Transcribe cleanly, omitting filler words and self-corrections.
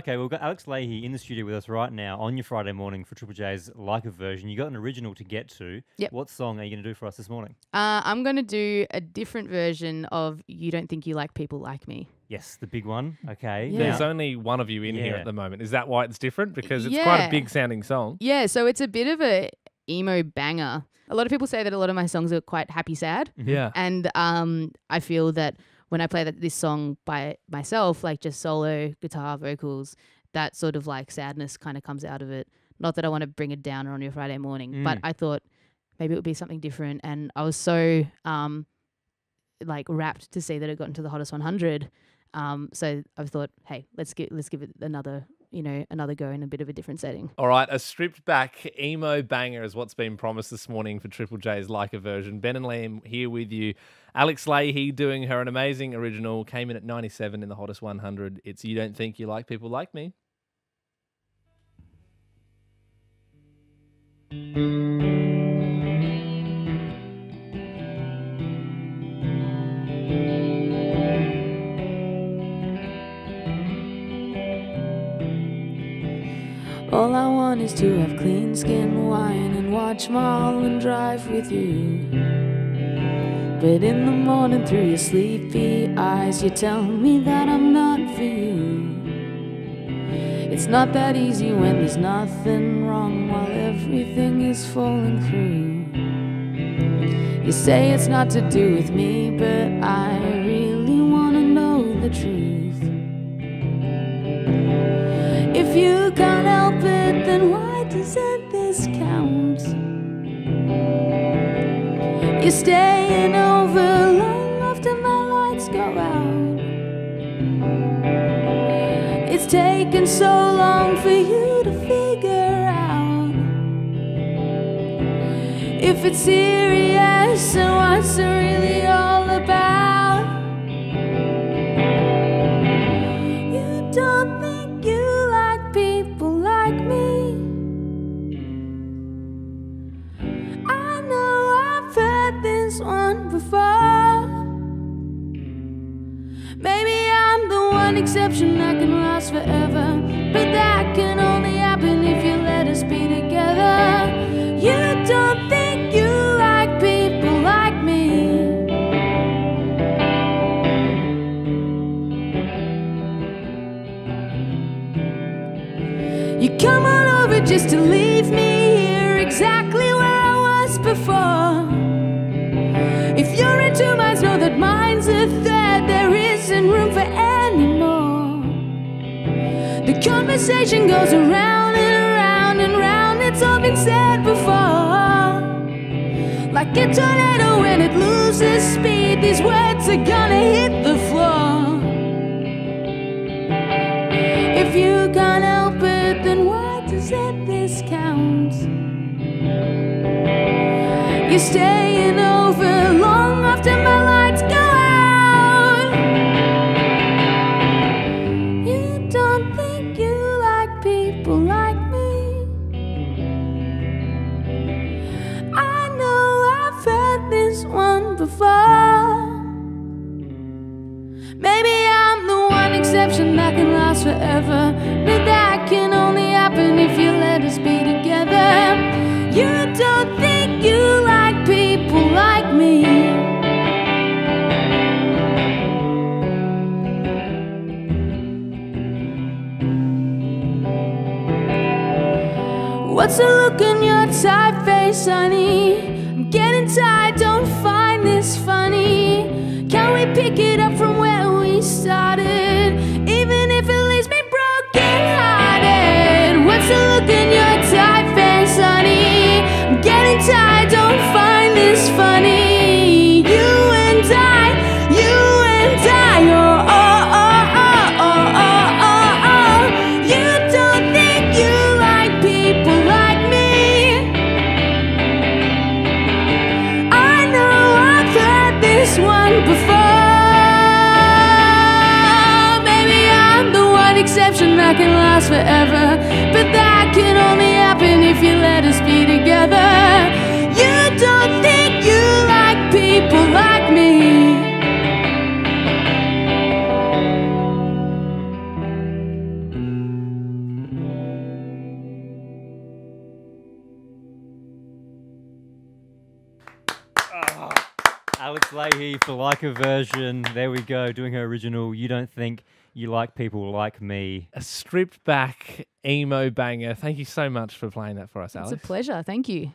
Okay, we've got Alex Lahey in the studio with us right now on your Friday morning for Triple J's Like A Version. You got an original to get to. Yep. What song are you going to do for us this morning? I'm going to do a different version of You Don't Think You Like People Like Me. Yes, the big one. Okay. Yeah. There's only one of you in here at the moment. Is that why it's different? Because it's quite a big sounding song. Yeah, so it's a bit of a emo banger. A lot of people say that a lot of my songs are quite happy sad. Mm-hmm. Yeah. And I feel that when I play this song by myself, like just solo, guitar, vocals, that sort of like sadness kind of comes out of it. Not that I want to bring it down on your Friday morning, but I thought maybe it would be something different. And I was so like rapt to see that it got into the Hottest 100. So I thought, hey, let's give it another, you know, another go in a bit of a different setting. All right, a stripped back emo banger is what's been promised this morning for Triple J's Like A Version. Ben and Liam here with you. Alex Lahey doing her an amazing original, came in at 97 in the Hottest 100. It's You Don't Think You Like People Like Me. All I want is to have clean skin, wine, and watch Mulholland Drive with you. But in the morning through your sleepy eyes, you tell me that I'm not for you. It's not that easy when there's nothing wrong while everything is falling through. You say it's not to do with me, but I really want to know the truth. If you can't help, then why doesn't this count? You're staying over long after my lights go out. It's taken so long for you to figure out if it's serious and what's it really all about. You don't think you like people like me. One before. Maybe I'm the one exception that can last forever, but that can only happen if you let us be together. You don't think you like people like me. You come on over just to leave me here exactly where I was before. If you're in two minds, know that mine's a third. There isn't room for any more. The conversation goes around and around and around. It's all been said before. Like a tornado when it loses speed, these words are gonna hit the floor. If you can't help it, then why does it discount? You're staying over long after my lights go out. You don't think you like people like me. I know I've heard this one before. Maybe I'm the one exception that can last forever, but that can only happen if you let us be together. You don't think you like people like me. What's the look on your tight face, honey? I'm getting tired, don't find this funny. Can we pick it up from where we started? Even if it leaves me broken hearted. What's the look in your tight face, honey? I'm getting tired, don't find it's funny. You and I, oh, oh, oh, oh, oh, oh, oh, oh. You don't think you like people like me. I know I've heard this one before. Maybe I'm the one exception that can last forever, but that can only happen if you let us be together. You don't think people like me. Alex Lahey for Like A Version. There we go, doing her original You Don't Think You Like People Like Me. A stripped back emo banger. Thank you so much for playing that for us, Alex. It's a pleasure. Thank you.